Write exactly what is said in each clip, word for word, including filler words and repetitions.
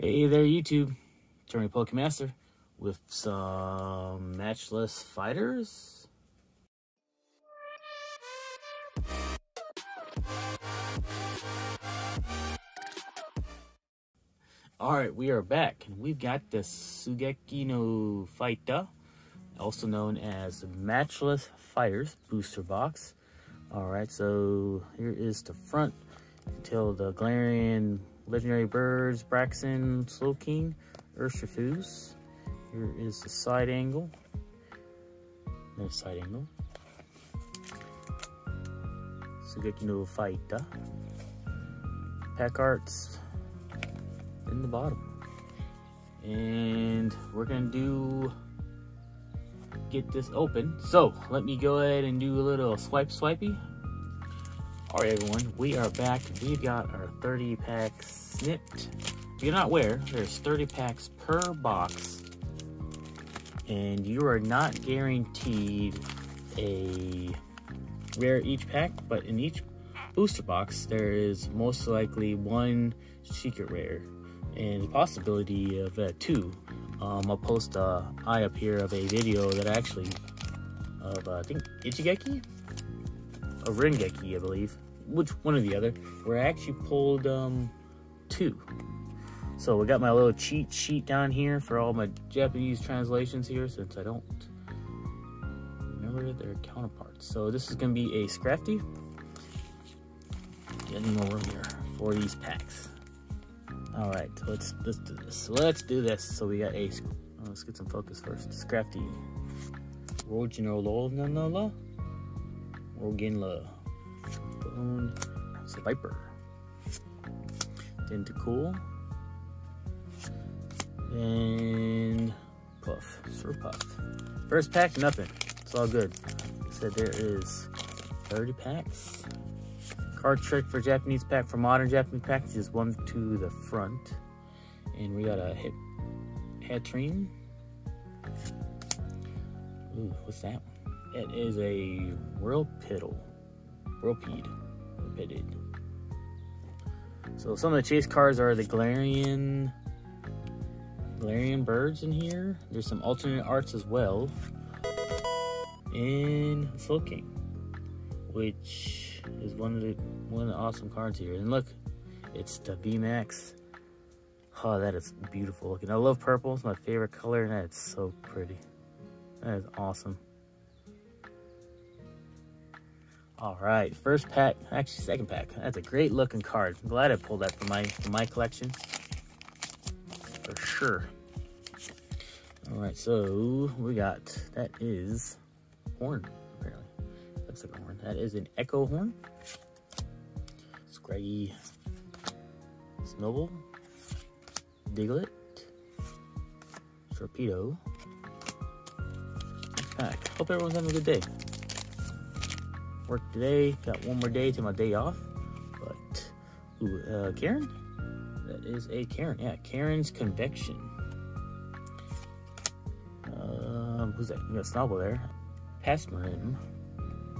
Hey there, YouTube. Jeremy Pokemaster with some Matchless Fighters. Alright, we are back. We've got the Sugekino Fighter, also known as Matchless Fighters Booster Box. Alright, so here is the front until the Galarian Legendary Birds, Braxen, Slowking, Urshifus. Here is the side angle. No side angle. Sugekino Fighter. Pack arts in the bottom. And we're going to do get this open. So let me go ahead and do a little swipe swipey. Alright everyone, we are back. We've got our thirty packs snipped. You're not aware, there's thirty packs per box. And you are not guaranteed a rare each pack, but in each booster box, there is most likely one secret rare. And the possibility of uh, two. Um, I'll post a eye up here of a video that actually, of uh, I think Ichigeki? A Rengeki, I believe, which one or the other, where I actually pulled um, two. So I got my little cheat sheet down here for all my Japanese translations here, since I don't remember their counterparts. So this is going to be a Scrafty. Getting more room here for these packs. All right, so let's let's do this. Let's do this. So we got a. Oh, let's get some focus first. Scrafty. Roginolo, no, no, no. Roginla, Bone, it's a Viper, Tentacool, and Puff, Surpuff. First pack, nothing. It's all good. Like I said, there is thirty packs. Card trick for Japanese pack, for modern Japanese packs, is one to the front. And we got a hit Hatterene. Ooh, what's that one? It is a Whirlpid. Whirlpid. Whirlpid. So some of the chase cards are the Galarian, Galarian birds in here. There's some alternate arts as well. And Filking, which is one of the one of the awesome cards here. And look, it's the V MAX. Oh, that is beautiful looking. I love purple. It's my favorite color, and that's so pretty. That is awesome. Alright, first pack, actually second pack. That's a great looking card. I'm glad I pulled that for my, for my collection. For sure. Alright, so we got, that is horn, apparently. Looks like a horn. That is an echo horn. Scraggy. Snowball. Diglett. Sharpedo. Pack. Hope everyone's having a good day. Work today, got one more day to my day off, but, ooh, uh, Karen? That is a Karen, yeah, Karen's Convection. Um, who's that? We got Snobble there. Pasmarim.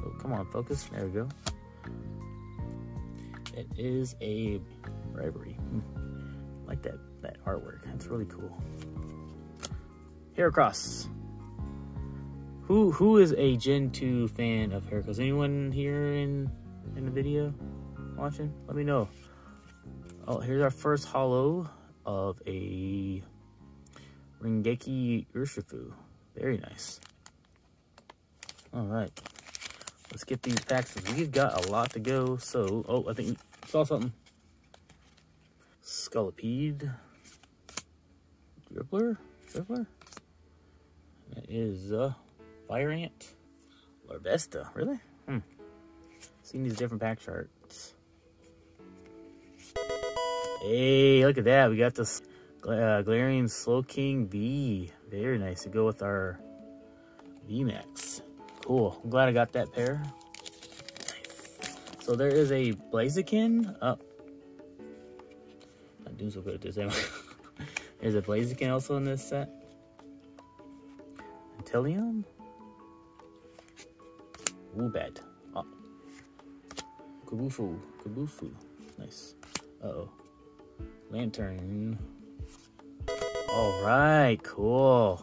Oh, come on, focus, there we go. It is a Bribery. I like that, that artwork, that's really cool. Heracross. Who who is a Gen two fan of Heracross? Anyone here in in the video watching? Let me know. Oh, here's our first holo of a Rengeki Urshifu. Very nice. All right, let's get these packs. We've got a lot to go. So, oh, I think I saw something. Scalpede, Dribbler, Dribbler. That is uh. Fire Ant, Larvesta, really? Hmm. Seen these different pack charts. Hey, look at that. We got this uh, Galarian Slowking V. Very nice to go with our V MAX. Cool. I'm glad I got that pair. Nice. So there is a Blaziken. Oh. Not doing so good at this anyway. There's a Blaziken also in this set. Teleon. Mubat. Oh. Kabufu. Kabufu. Nice. Uh oh. Lantern. All right, cool.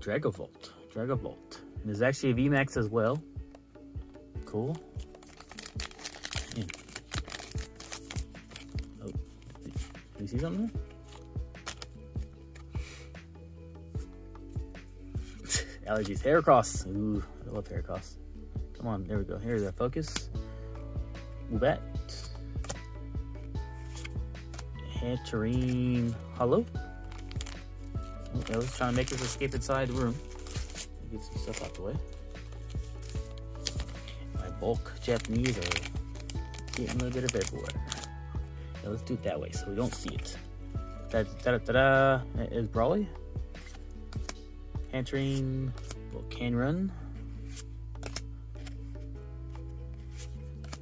Dragapult, Dragapult. And it's actually a V MAX as well. Cool. Yeah. Oh, do you see something there? Allergies, Heracross. Ooh, I love Heracross. Come on, there we go. Here's our focus. Mubat. Hantarine. Hello? Okay, I was trying to make this escape inside the room. Get some stuff out the way. My bulk Japanese are getting a little bit of everywhere. Yeah, let's do it that way so we don't see it. Da da da da, da. That is Brawly. Hantarine. Can run.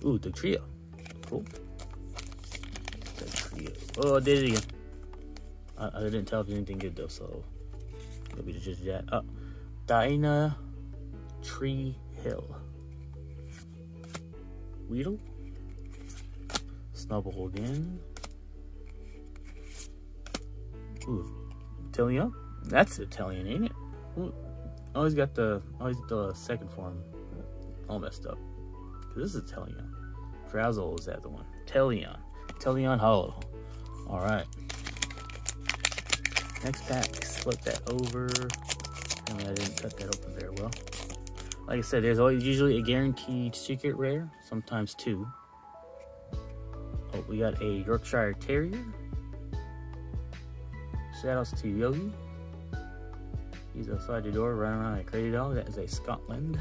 Ooh, the trio. Cool. The trio. Oh, I did it again. I, I didn't tell if there's anything good though, so it'll be just that. Oh, Dinah Tree Hill. Weedle. Snubble again. Ooh, Teleon. That's a Teleon, ain't it? Ooh. Always got the always the second form all messed up. This is a Teleon. Drowsel is that the one. Teleon. Teleon Hollow. Alright. Next pack. Flip that over. I mean, I didn't cut that open very well. Like I said, there's always usually a guaranteed secret rare. Sometimes two. Oh, we got a Yorkshire Terrier. Shoutouts to Yogi. He's outside the door running around like a crazy dog. That is a Scotland.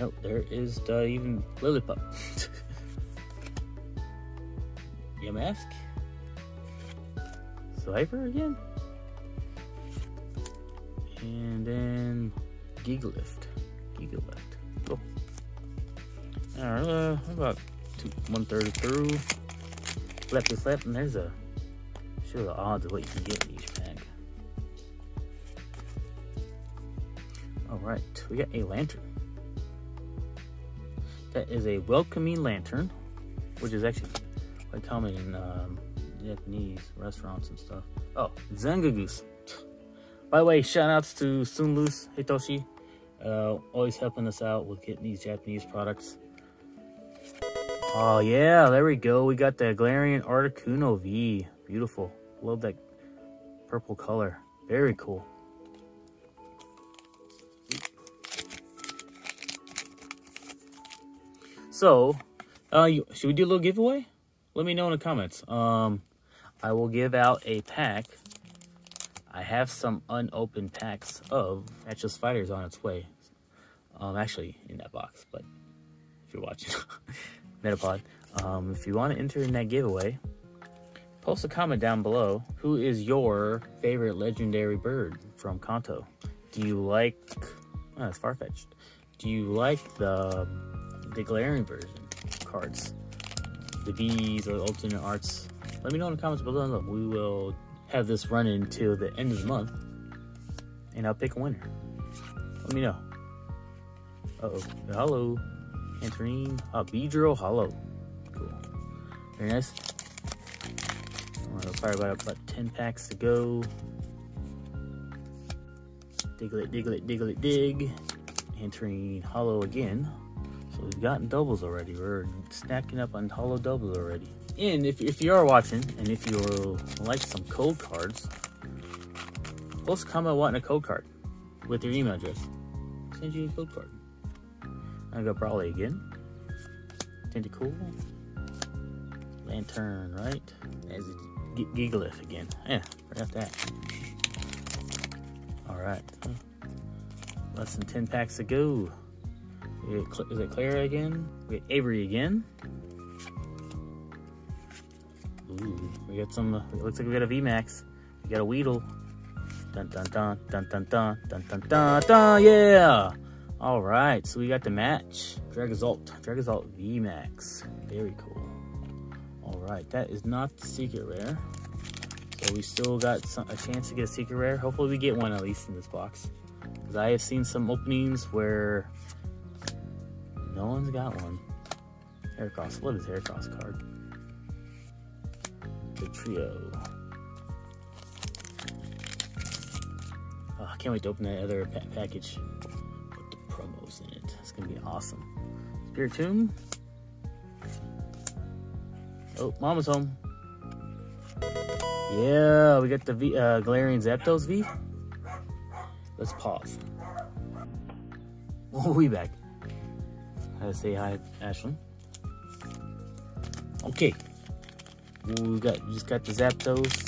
Oh, there is the even Lillipup. Yamask. Slifer again. And then Diglett. Diglett. Cool. Alright, uh, about two, one third through. Left is left, and there's a show the odds of what you can get in each pack. Alright, we got a lantern. That is a welcoming lantern, which is actually quite common in um, Japanese restaurants and stuff. Oh, Zangagoose. By the way, shout outs to Sunlus Hitoshi, uh, always helping us out with getting these Japanese products. Oh yeah, there we go. We got the Galarian Articuno V. Beautiful. Love that purple color. Very cool. So, uh, you, should we do a little giveaway? Let me know in the comments. Um, I will give out a pack. I have some unopened packs of Matchless Fighters on its way. Um, actually, in that box, but if you're watching, Metapod. Um, if you want to enter in that giveaway, post a comment down below. Who is your favorite legendary bird from Kanto? Do you like... Oh, that's far-fetched. Do you like the... the Galarian version cards, the V's or alternate arts? Let me know in the comments below. We will have this run until the end of the month, and I'll pick a winner. Let me know. Uh oh, hello, Hantarine, a Beedrill Hollow. Cool, very nice. We'll probably about about ten packs to go. Diglett, Diglett, Diglett, dig. Hantarine Hollow again. So we've gotten doubles already. We're snacking up on hollow doubles already. And if, if you are watching, and if you like some code cards, post a comment wanting a code card with your email address. I'll send you a code card. I go Brawly again. Tentacool. Lantern, right? As Gigalith again. Yeah, forgot that. All right. Less than ten packs to go. Is it Clara again? We got Avery again. Ooh, we got some. Uh, it looks like we got a V MAX. We got a Weedle. Dun dun dun dun dun dun dun dun dun dun. Yeah. All right. So we got the match. Dragazult. Dragazult V MAX. Very cool. All right. That is not the secret rare. So we still got some, a chance to get a secret rare. Hopefully we get one at least in this box. Because I have seen some openings where no one's got one. Heracross. What is Heracross card? The trio. Can't wait to open that other pa package with the promos in it. It's gonna be awesome. Spiritomb. Oh, Mama's home. Yeah, we got the v, uh, Galarian Zapdos V. Let's pause. Oh, we back. I gotta say hi, Ashlyn. Okay. We got we just got the Zapdos,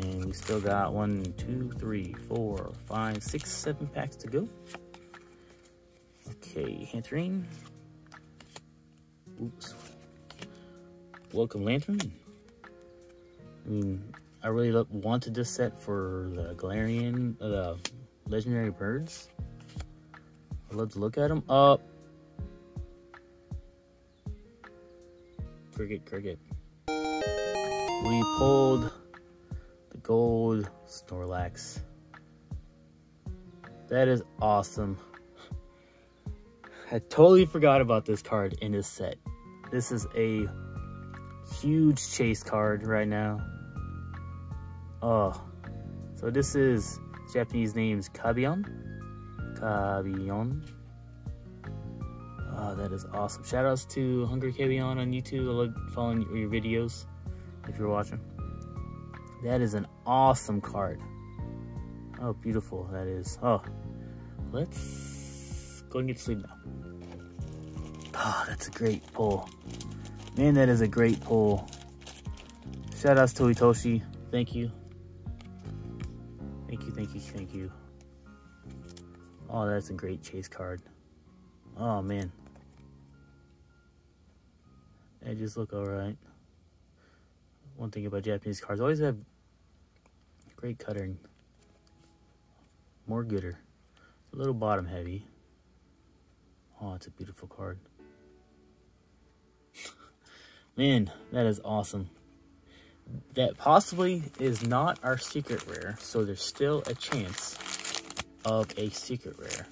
and we still got one, two, three, four, five, six, seven packs to go. Okay, Hantarine. Oops. Welcome, Lantern. I mean, I really wanted this set for the Galarian, uh, the legendary birds. I love to look at them. Uh, cricket, cricket. We pulled the gold Snorlax. That is awesome. I totally forgot about this card in this set. This is a huge chase card right now. Oh, so this is Japanese name's Kabigon. Kabigon. Oh, that is awesome. Shout outs to Hungry Kabigon on YouTube. I love following your videos if you're watching. That is an awesome card. Oh, beautiful that is. Oh, let's go and get to sleep now. Oh, that's a great pull. Man, that is a great pull. Shout outs to Hitoshi. Thank you. Thank you, thank you, thank you. Oh, that's a great chase card. Oh, man. They just look alright. One thing about Japanese cards, always have great cutting. More gooder. A little bottom heavy. Oh, it's a beautiful card. Man, that is awesome. That possibly is not our secret rare, so there's still a chance of a secret rare.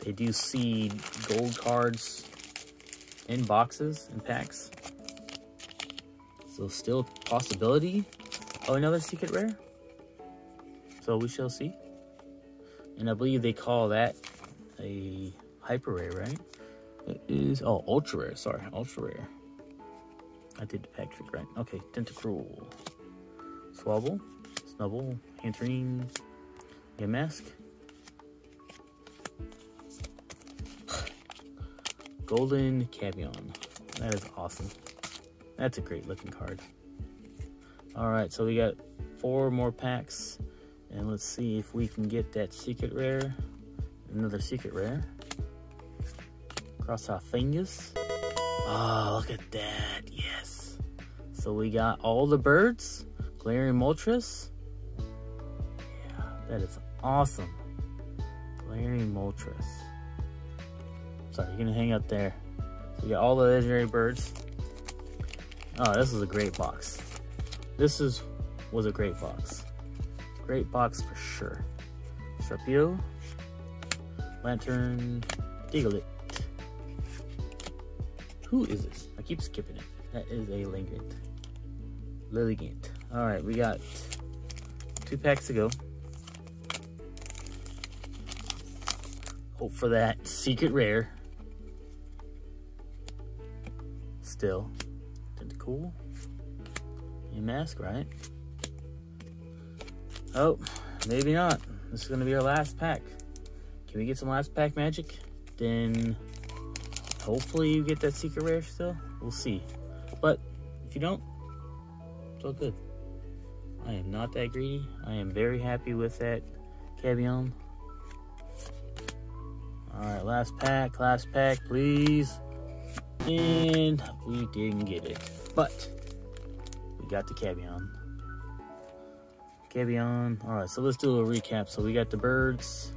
They do seed gold cards in boxes and packs, so still a possibility of another secret rare, so we shall see. And I believe they call that a hyper rare, right? It is. Oh, ultra rare, sorry, ultra rare. I did the pack trick right. Okay, Tentacool, Swabble, Snubble, Hantarine, Yamask, Golden Kabion. That is awesome. That's a great looking card. All right, so we got four more packs, and let's see if we can get that secret rare. Another secret rare. Cross our fingers. Oh, look at that, yes. So we got all the birds, Galarian Moltres. Yeah, that is awesome. Galarian Moltres. Sorry, you're gonna hang up there. So we got all the legendary birds. Oh, this is a great box. This is was a great box. Great box for sure. Sharpedo, Lantern, Diglett. Who is this? I keep skipping it. That is a Lilligant. Lilligant. Alright, we got two packs to go. Hope for that secret rare. Still. Tentacool. A mask, right? Oh, maybe not. This is going to be our last pack. Can we get some last pack magic? Then hopefully you get that secret rare still. We'll see. But if you don't, it's all good. I am not that greedy. I am very happy with that Kabion. Alright, last pack, last pack, please. And we didn't get it. But we got the Kabion. Kabion. Alright, so let's do a little recap. So we got the birds.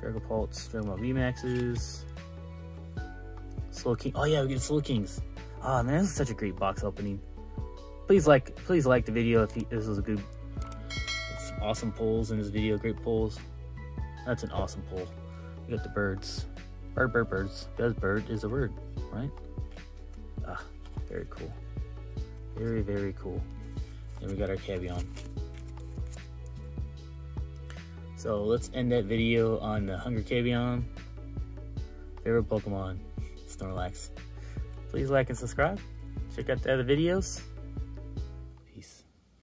Dragapults, Dragon V MAXes, Slowking. Oh yeah, we get Slowkings. Ah, oh, man, this is such a great box opening. Please like, please like the video if you, this was a good. Some awesome pulls in this video, great pulls. That's an awesome pull. We got the birds, bird, bird, birds. Because bird is a word, right? Ah, very cool, very very cool. And we got our Kabion. So let's end that video on the Hungry Kabigon. Favorite Pokemon, Snorlax. Please like and subscribe. Check out the other videos.